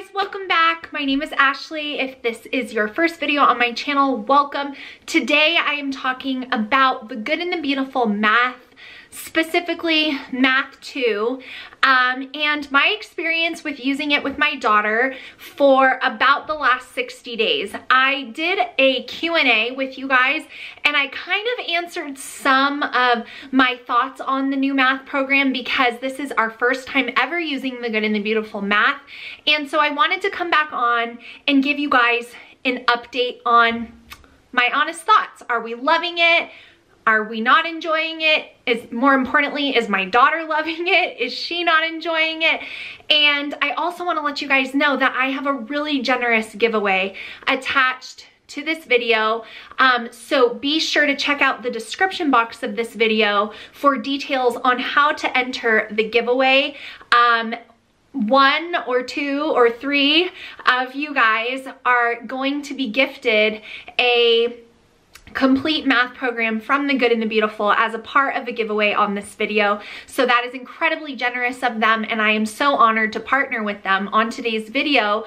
guys, welcome back. My name is Ashley. If this is your first video on my channel, welcome. Today I am talking about The Good and the Beautiful Math, specifically Math 2, and my experience with using it with my daughter for about the last 60 days. I did a Q&A with you guys, and I kind of answered some of my thoughts on the new math program because this is our first time ever using The Good and the Beautiful Math, and so I wanted to come back on and give you guys an update on my honest thoughts. Are we loving it? Are we not enjoying it? More importantly, is my daughter loving it? Is she not enjoying it? And I also want to let you guys know that I have a really generous giveaway attached to this video. So be sure to check out the description box of this video for details on how to enter the giveaway. One or two or three of you guys are going to be gifted a complete math program from The Good and the Beautiful as a part of a giveaway on this video. So that is incredibly generous of them, and I am so honored to partner with them on today's video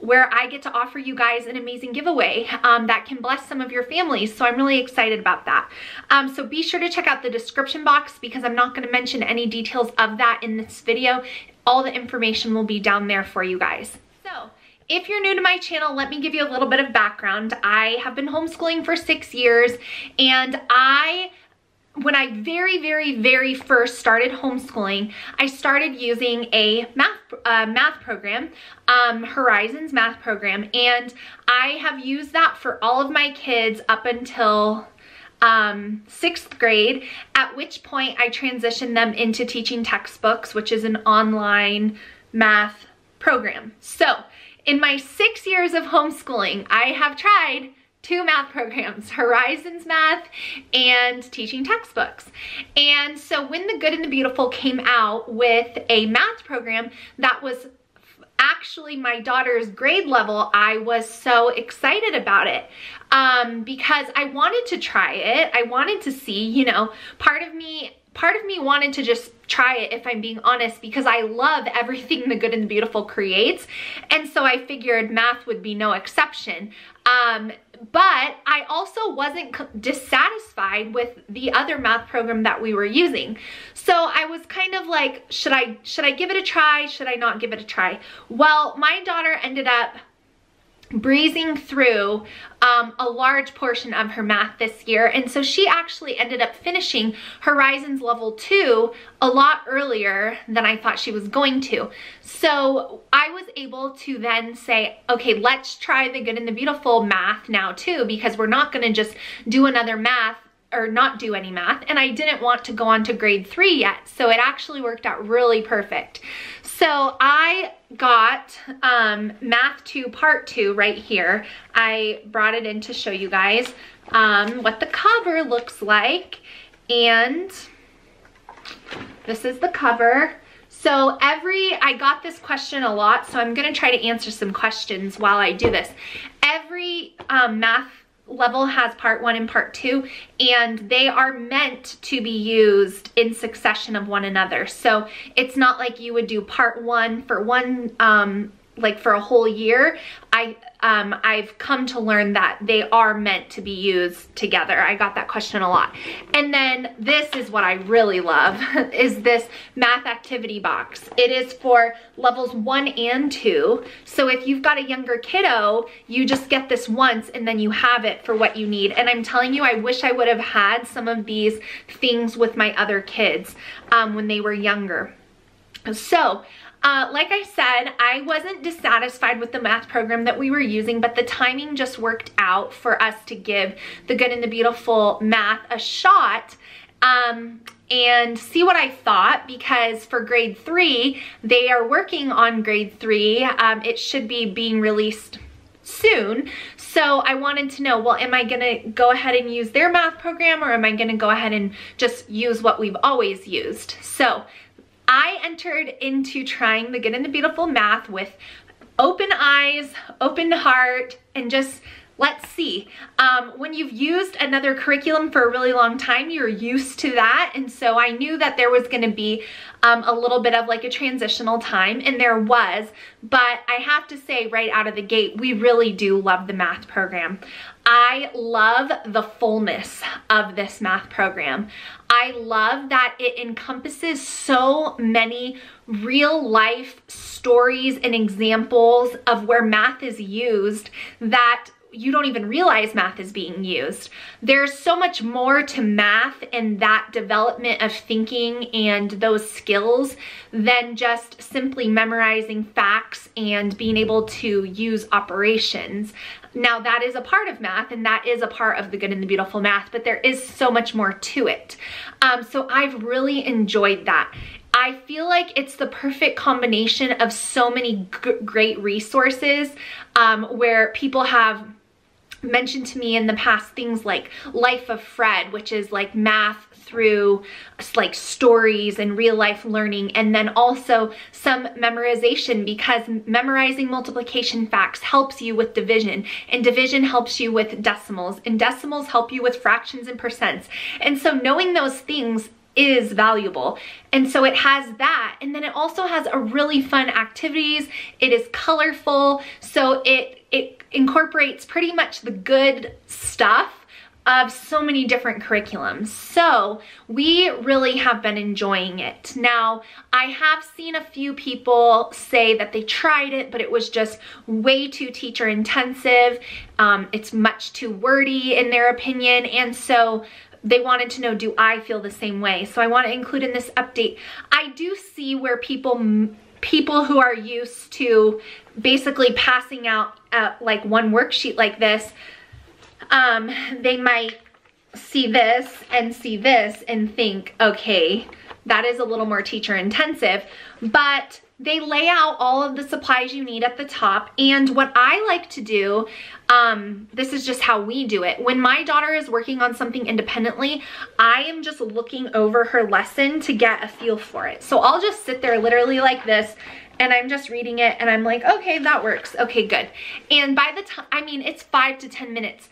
where I get to offer you guys an amazing giveaway that can bless some of your families. So I'm really excited about that. So be sure to check out the description box because I'm not going to mention any details of that in this video. All the information will be down there for you guys. So if you're new to my channel, let me give you a little bit of background. I have been homeschooling for 6 years, and when I very first started homeschooling, I started using a math program, Horizons Math program, and I have used that for all of my kids up until 6th grade, at which point I transitioned them into Teaching Textbooks, which is an online math program. So in my 6 years of homeschooling, I have tried two math programs, Horizons Math and Teaching Textbooks. And so when The Good and the Beautiful came out with a math program that was actually my daughter's grade level, I was so excited about it because I wanted to try it. I wanted to see, you know, part of me wanted to just try it, if I'm being honest, because I love everything The Good and the Beautiful creates. And so I figured math would be no exception. But I also wasn't dissatisfied with the other math program that we were using. So I was kind of like, should I give it a try? Should I not give it a try? Well, my daughter ended up breezing through a large portion of her math this year, and so she actually ended up finishing Horizons Level 2 a lot earlier than I thought she was going to. So I was able to then say, okay, let's try The Good and the Beautiful Math now too, because we're not going to just do another math or not do any math, and I didn't want to go on to grade 3 yet, so it actually worked out really perfect. So I got Math 2 Part 2 right here. I brought it in to show you guys what the cover looks like, and this is the cover. So I got this question a lot, so I'm gonna try to answer some questions while I do this. Every math level has part 1 and part 2, and they are meant to be used in succession of one another. So it's not like you would do part 1 for one, like for a whole year. I've come to learn that they are meant to be used together. I got that question a lot. And then this is what I really love, is this math activity box. It is for levels 1 and 2. So if you've got a younger kiddo, you just get this once and then you have it for what you need. And I'm telling you, I wish I would have had some of these things with my other kids when they were younger. So like I said, I wasn't dissatisfied with the math program that we were using, but the timing just worked out for us to give The Good and the Beautiful Math a shot and see what I thought, because for grade 3, they are working on grade 3. It should be being released soon. So I wanted to know, well, am I gonna go ahead and use their math program, or am I gonna go ahead and just use what we've always used? So I entered into trying The Good and the Beautiful Math with open eyes, open heart, and just Let's see. When you've used another curriculum for a really long time, you're used to that. And so I knew that there was gonna be a little bit of like a transitional time, and there was, but I have to say right out of the gate, we really do love the math program. I love the fullness of this math program. I love that it encompasses so many real life stories and examples of where math is used that you don't even realize math is being used. There's so much more to math and that development of thinking and those skills than just simply memorizing facts and being able to use operations. Now that is a part of math, and that is a part of the Good and the Beautiful Math, but there is so much more to it. So I've really enjoyed that. I feel like it's the perfect combination of so many great resources where people have mentioned to me in the past things like Life of Fred, which is like math through like stories and real life learning, and then also some memorization, because memorizing multiplication facts helps you with division, and division helps you with decimals, and decimals help you with fractions and percents. And so knowing those things is valuable. And so it has that, and then it also has a really fun activities. It is colorful, so it incorporates pretty much the good stuff of so many different curriculums. So we really have been enjoying it. Now, I have seen a few people say that they tried it, but it was just way too teacher intensive. It's much too wordy in their opinion, and so they wanted to know, do I feel the same way? So I want to include in this update, I do see where people who are used to basically passing out like one worksheet like this, they might see this and think, okay, that is a little more teacher intensive, but they lay out all of the supplies you need at the top. And what I like to do, this is just how we do it. When my daughter is working on something independently, I am just looking over her lesson to get a feel for it. So I'll just sit there literally like this, and I'm just reading it, and I'm like, okay, that works. Okay, good. And by the time, I mean, it's 5 to 10 minutes.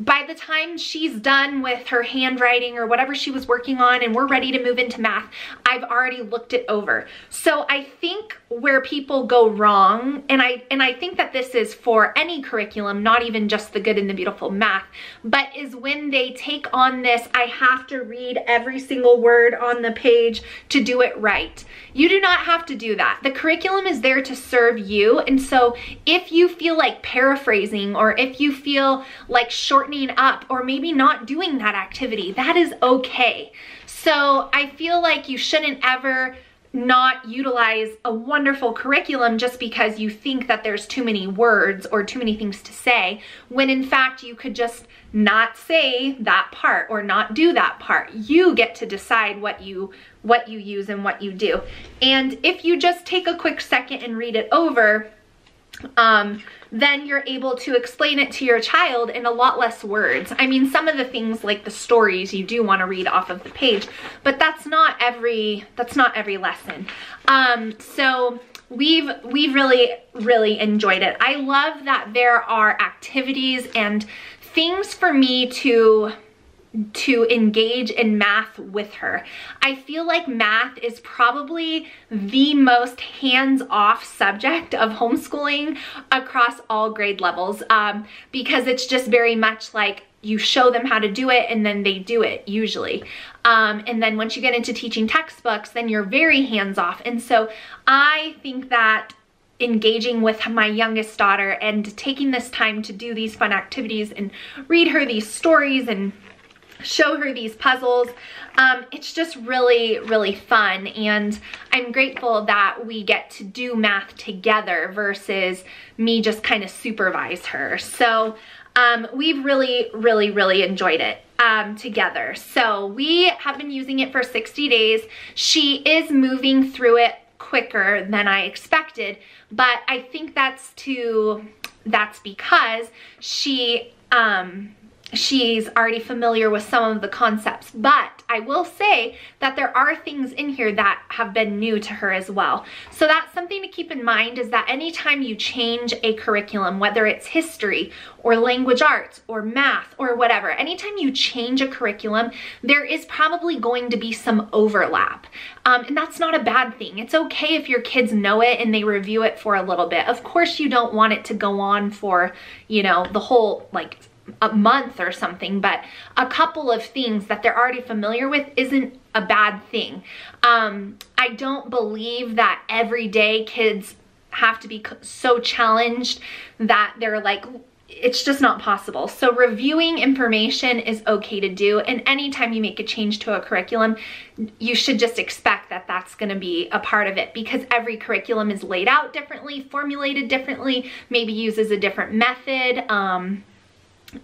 By the time she's done with her handwriting or whatever she was working on and we're ready to move into math, I've already looked it over. So I think where people go wrong, and I think that this is for any curriculum, not even just the Good and the Beautiful Math, but is when they take on this, I have to read every single word on the page to do it right. You do not have to do that. The curriculum is there to serve you, and so if you feel like paraphrasing, or if you feel like short up, or maybe not doing that activity, that is okay. So I feel like you shouldn't ever not utilize a wonderful curriculum just because you think that there's too many words or too many things to say, when in fact you could just not say that part or not do that part. You get to decide what you use and what you do. And if you just take a quick second and read it over, then you're able to explain it to your child in a lot less words. I mean, some of the things like the stories you do want to read off of the page, but that's not every lesson. So we've really enjoyed it. I love that there are activities and things for me to engage in math with her. I feel like math is probably the most hands-off subject of homeschooling across all grade levels, because it's just very much like you show them how to do it and then they do it usually. And then once you get into teaching textbooks, then you're very hands-off. And so I think that engaging with my youngest daughter and taking this time to do these fun activities and read her these stories and show her these puzzles, it's just really fun, and I'm grateful that we get to do math together versus me just kind of supervise her. So we've really enjoyed it together. So we have been using it for 60 days. She is moving through it quicker than I expected, but I think that's because she she's already familiar with some of the concepts, but I will say that there are things in here that have been new to her as well. So that's something to keep in mind, is that anytime you change a curriculum, whether it's history or language arts or math or whatever, anytime you change a curriculum, there is probably going to be some overlap. And that's not a bad thing. It's okay if your kids know it and they review it for a little bit. Of course, you don't want it to go on for, you know, the whole, like, a month or something, but a couple of things that they're already familiar with isn't a bad thing. I don't believe that every day kids have to be so challenged that they're like, it's just not possible. So reviewing information is okay to do, and anytime you make a change to a curriculum, you should just expect that that's going to be a part of it, because every curriculum is laid out differently, formulated differently, maybe uses a different method,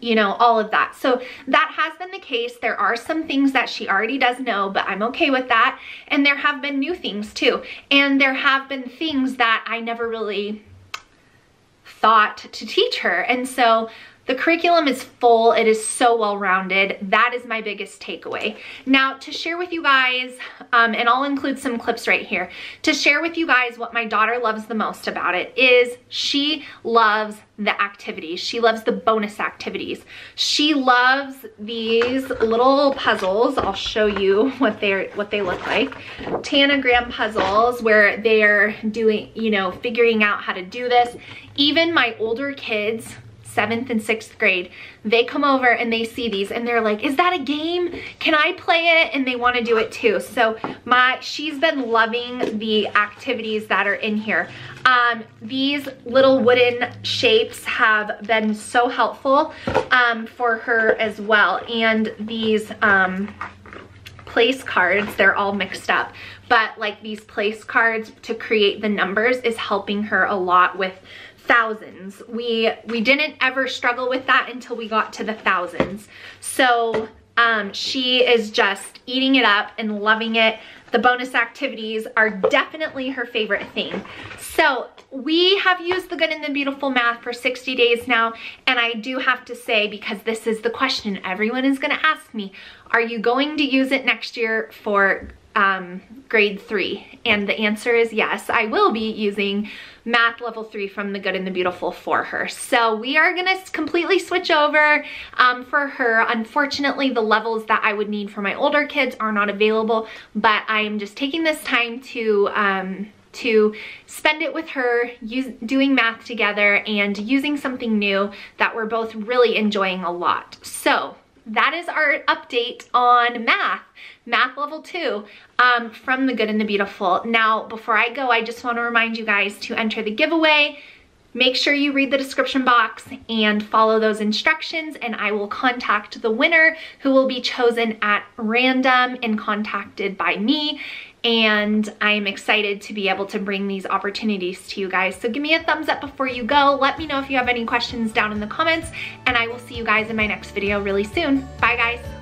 you know, all of that. So that has been the case. There are some things that she already does know, but I'm okay with that. And there have been new things too. And there have been things that I never really thought to teach her. And so the curriculum is full. It is so well-rounded. That is my biggest takeaway. Now, to share with you guys, and I'll include some clips right here, to share with you guys what my daughter loves the most about it is she loves the activities. She loves the bonus activities. She loves these little puzzles. I'll show you what they look like. Tanagram puzzles where they're doing, you know, figuring out how to do this. Even my older kids, 7th and 6th grade, they come over and they see these and they're like, is that a game? Can I play it? And they want to do it too. So she's been loving the activities that are in here. These little wooden shapes have been so helpful for her as well. And these place cards, they're all mixed up, but like these place cards to create the numbers is helping her a lot with thousands. We didn't ever struggle with that until we got to the thousands. So she is just eating it up and loving it. The bonus activities are definitely her favorite thing. So we have used The Good and the Beautiful Math for 60 days now, and I do have to say, because this is the question everyone is going to ask me, are you going to use it next year for grade 3? And the answer is yes, I will be using math level 3 from The Good and the Beautiful for her. So we are gonna completely switch over for her. Unfortunately, the levels that I would need for my older kids are not available, but I am just taking this time to spend it with her, doing math together and using something new that we're both really enjoying a lot. So that is our update on math level 2 from The Good and the Beautiful. Now, before I go, I just want to remind you guys to enter the giveaway. Make sure you read the description box and follow those instructions, and I will contact the winner, who will be chosen at random and contacted by me. And I am excited to be able to bring these opportunities to you guys. So give me a thumbs up before you go. Let me know if you have any questions down in the comments, and I will see you guys in my next video really soon. Bye, guys.